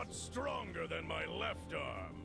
lot stronger than my left arm.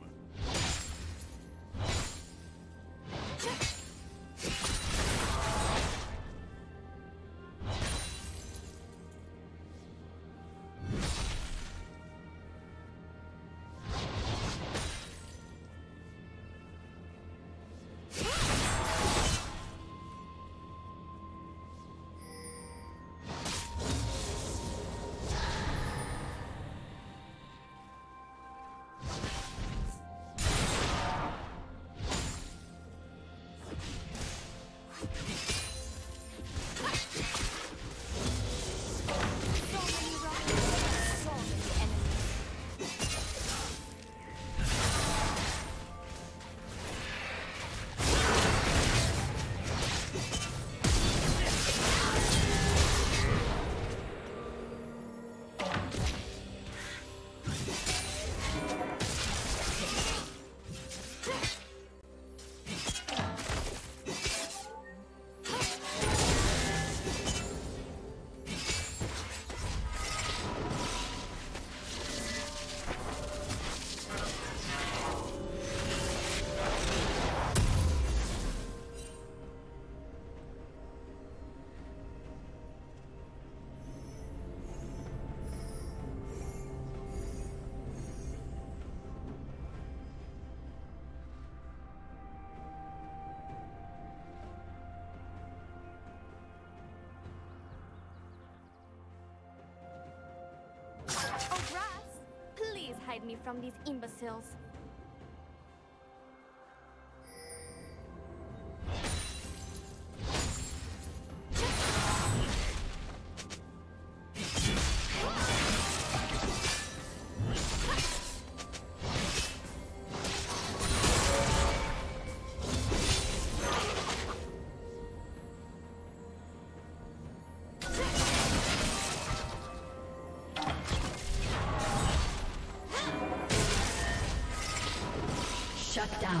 Brass, please hide me from these imbeciles. Shut down.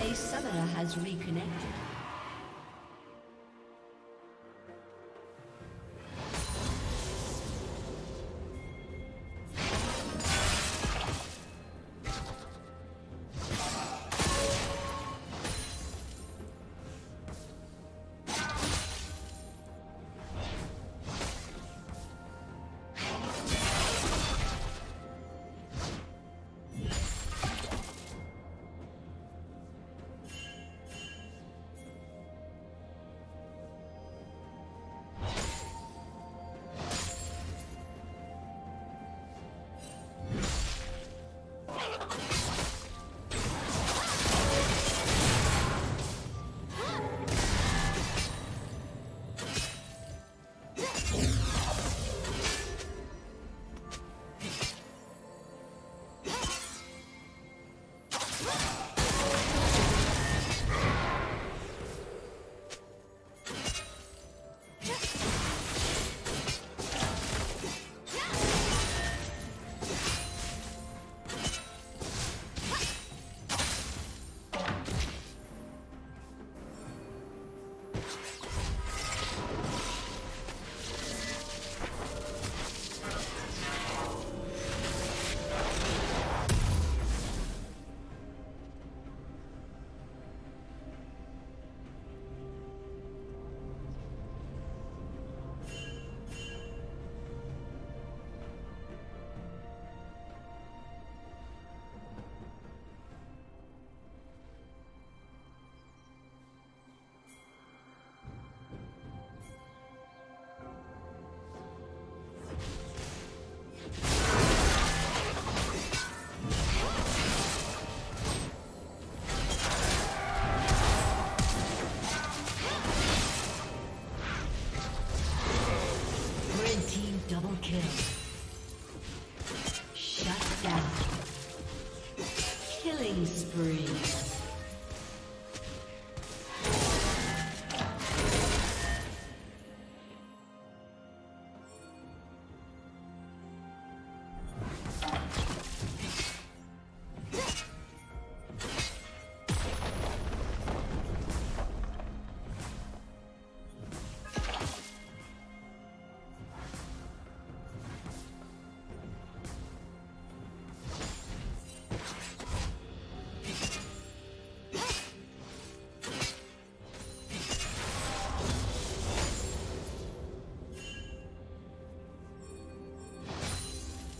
A summoner has reconnected.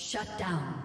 Shut down.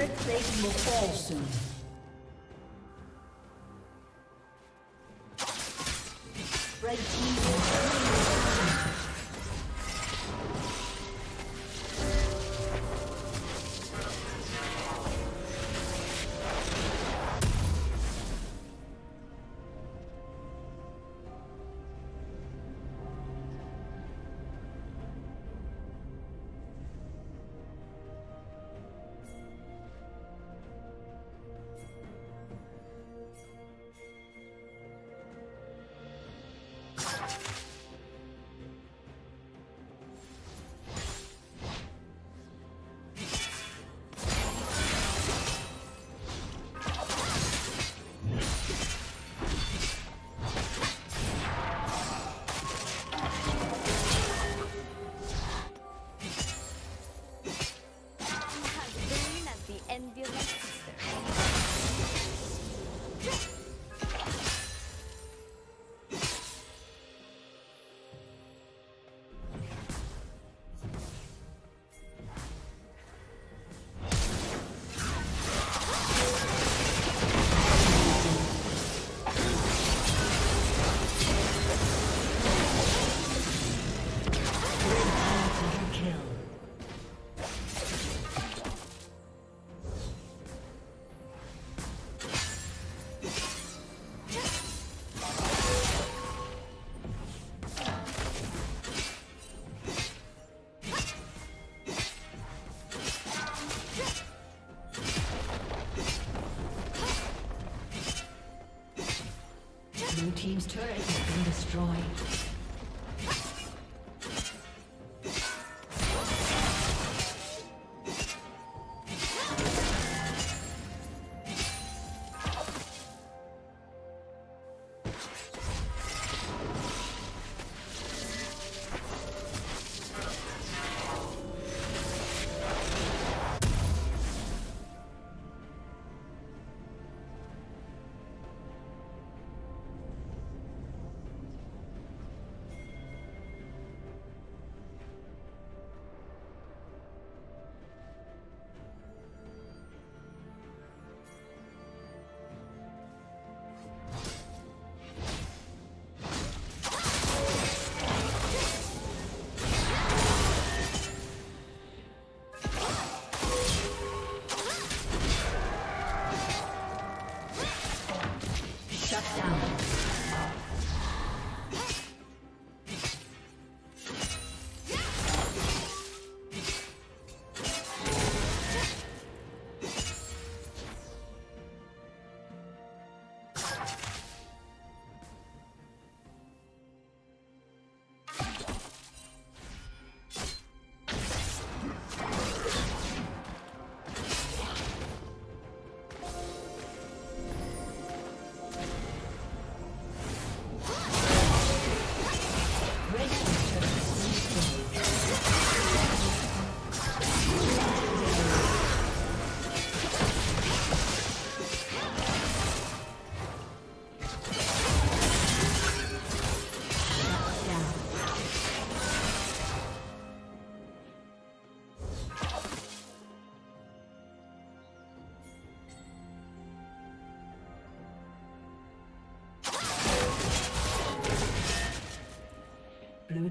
Turret plating will fall soon. Red team will team's turret has been destroyed. Blue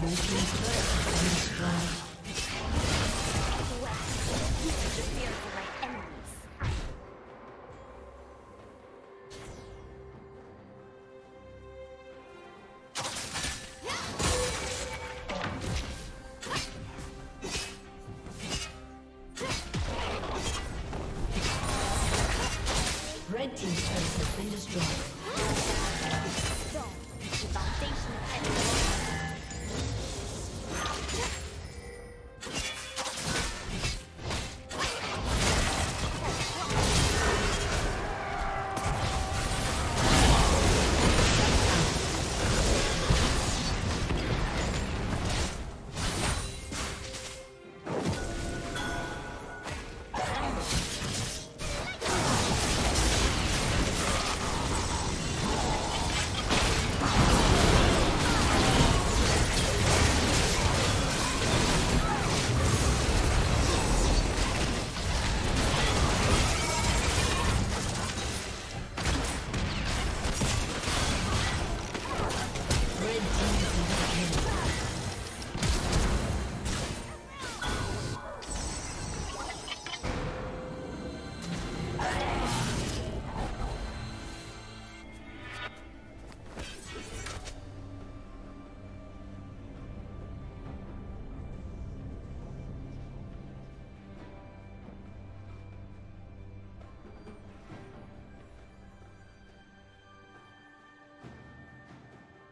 Blue team's turret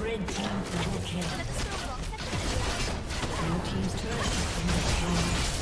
Red team double kill. Blue team's turret has been destroyed.